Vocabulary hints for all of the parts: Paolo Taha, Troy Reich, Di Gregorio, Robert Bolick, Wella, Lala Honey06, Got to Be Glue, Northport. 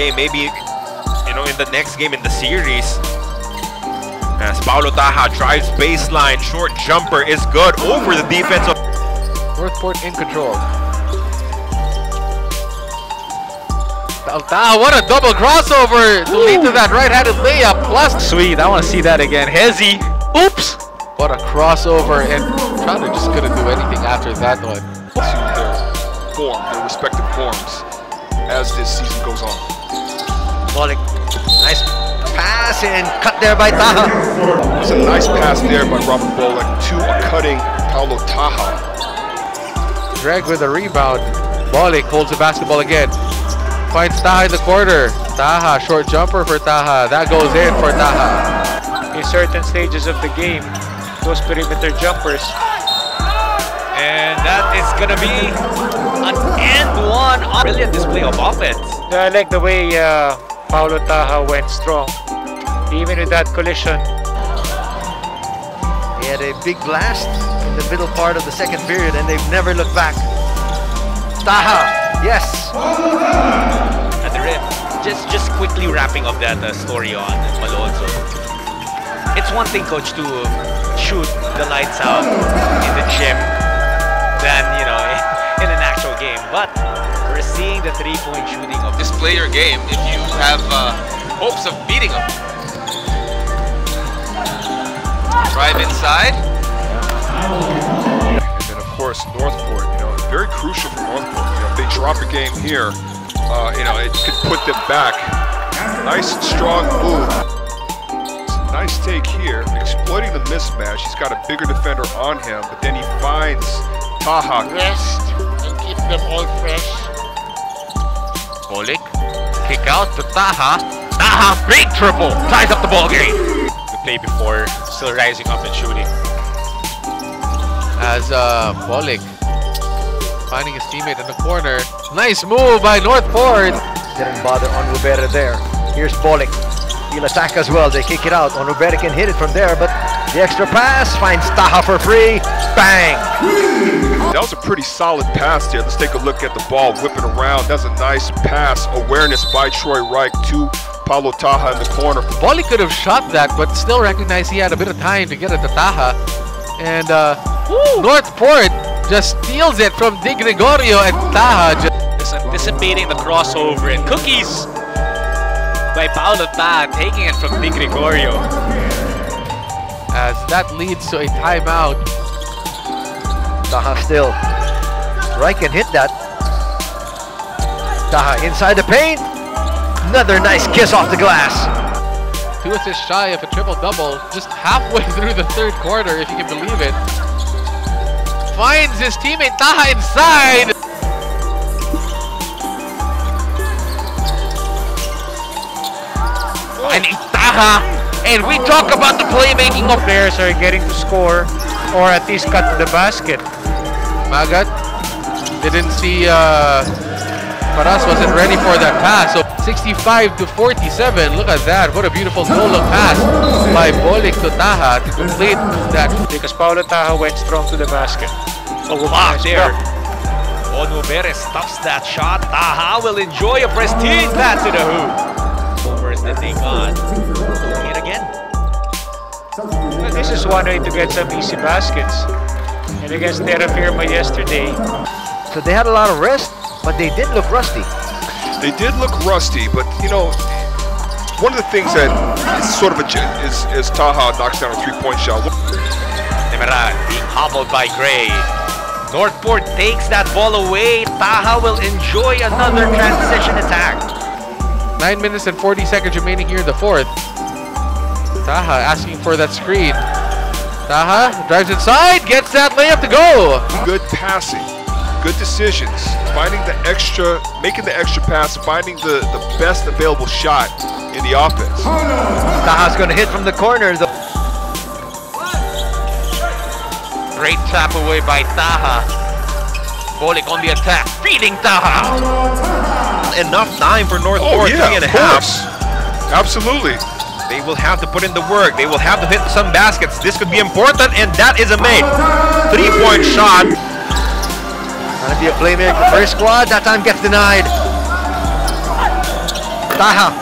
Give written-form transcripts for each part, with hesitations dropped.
game, maybe, you know, in the next game in the series. As Paolo Taha drives baseline, short jumper is good over the defense of Northport in control. Taha, what a double crossover to lead to that right-handed layup. Plus, sweet, I want to see that again. Hezzy, oops. What a crossover, and Trotter just couldn't do anything after that one. Their form, their respective forms, as this season goes on. Bolick, nice pass and cut there by Taha. It was a nice pass there by Robert Bolick to a cutting Paolo Taha. Greg with a rebound. Bolick holds the basketball again. Finds Taha in the corner. Taha, short jumper for Taha. That goes in for Taha. In certain stages of the game, those perimeter jumpers. And that is going to be an and one. Brilliant display of offense. I like the way Paolo Taha went strong. Even with that collision. He had a big blast in the middle part of the second period, and they've never looked back. Taha. Yes! At the rim. Just quickly wrapping up that story on Malonzo. It's one thing, coach, to shoot the lights out in the gym than, you know, in an actual game. But we're seeing the three-point shooting of display your game if you have hopes of beating them. Drive inside. And then, of course, Northport, you know, very crucial for Northport. They drop a game here, you know, it could put them back. Nice strong move. Nice take here, exploiting the mismatch. He's got a bigger defender on him, but then he finds Taha. Rest and keep them all fresh. Bolick, kick out to Taha. Taha, great triple, ties up the ball game. The play before, still rising up and shooting. As Bolick finding his teammate in the corner. Nice move by Northport. Didn't bother on Rubera there. Here's Bolick. He'll attack as well. They kick it out. On Rubera can hit it from there, but the extra pass finds Taha for free. Bang! That was a pretty solid pass there. Let's take a look at the ball whipping around. That's a nice pass. Awareness by Troy Reich to Paolo Taha in the corner. Bolick could have shot that, but still recognized he had a bit of time to get it to Taha. And Northport just steals it from Di Gregorio, and Taha just anticipating the crossover, and cookies by Paolo Taha taking it from Di Gregorio. As that leads to a timeout. Taha still. Reich can hit that. Taha inside the paint. Another nice kiss off the glass. 2 assists shy of a triple-double just halfway through the third quarter, if you can believe it. Finds his teammate Taha inside. And it's Taha. And we talk about the playmaking of players are getting to score or at least cut to the basket. Magat didn't see Paras wasn't ready for that pass. So 65 to 47. Look at that. What a beautiful solo pass by Bolick to Taha to complete that. Because Paolo Taha went strong to the basket. Oh, wow, there. Onubere stops that shot. Taha will enjoy a prestige. That's in a hoop. Where's the thing on? Doing it again. Well, this is one way to get some easy baskets. And against Terra Firma yesterday. So they had a lot of rest. But they did look rusty. They did look rusty, but you know, one of the things that is sort of a is Taha knocks down a three-point shot. Demiral being hobbled by Gray. Northport takes that ball away. Taha will enjoy another transition attack. 9 minutes and 40 seconds remaining here in the fourth. Taha asking for that screen. Taha drives inside, gets that layup to go. Good passing. Good decisions, finding the extra, making the extra pass, finding the best available shot in the offense. Taha's going to hit from the corner. Great tap away by Taha. Bolick on the attack, feeding Taha. Enough time for Northport, 3.5. Absolutely. They will have to put in the work. They will have to hit some baskets. This could be important, and that is a made. Three-point shot. Gonna be a playmaker for first squad. That time gets denied. Taha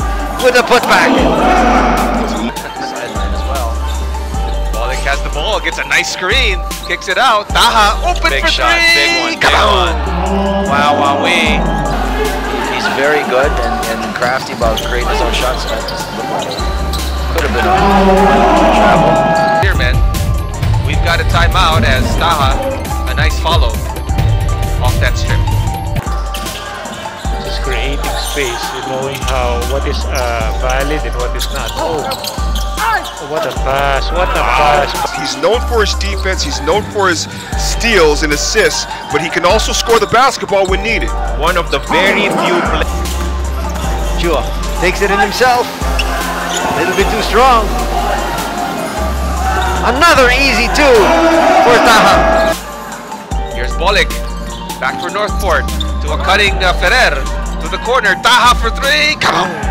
with a putback. Sideline as well. Bolick has the ball, gets a nice screen, kicks it out. Taha open big for shot, three. Big one. Wow, wee. He's very good and crafty about creating his own shots. That just could have been on travel. Here, man, we've got a timeout as Taha, a nice follow off that strip. Creating space, knowing what is valid and what is not. Oh, what a pass! What a pass! He's known for his defense. He's known for his steals and assists, but he can also score the basketball when needed. One of the very few players. Chua takes it in himself. A little bit too strong. Another easy two for Taha. Here's Bolick, back for Northport to a cutting Ferrer. To the corner, Taha for three, come on!